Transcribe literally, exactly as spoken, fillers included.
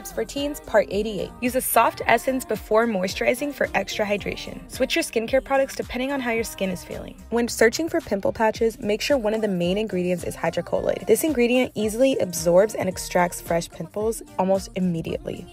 Tips for Teens, Part eighty-eight. Use a soft essence before moisturizing for extra hydration. Switch your skincare products depending on how your skin is feeling. When searching for pimple patches, make sure one of the main ingredients is hydrocolloid. This ingredient easily absorbs and extracts fresh pimples almost immediately.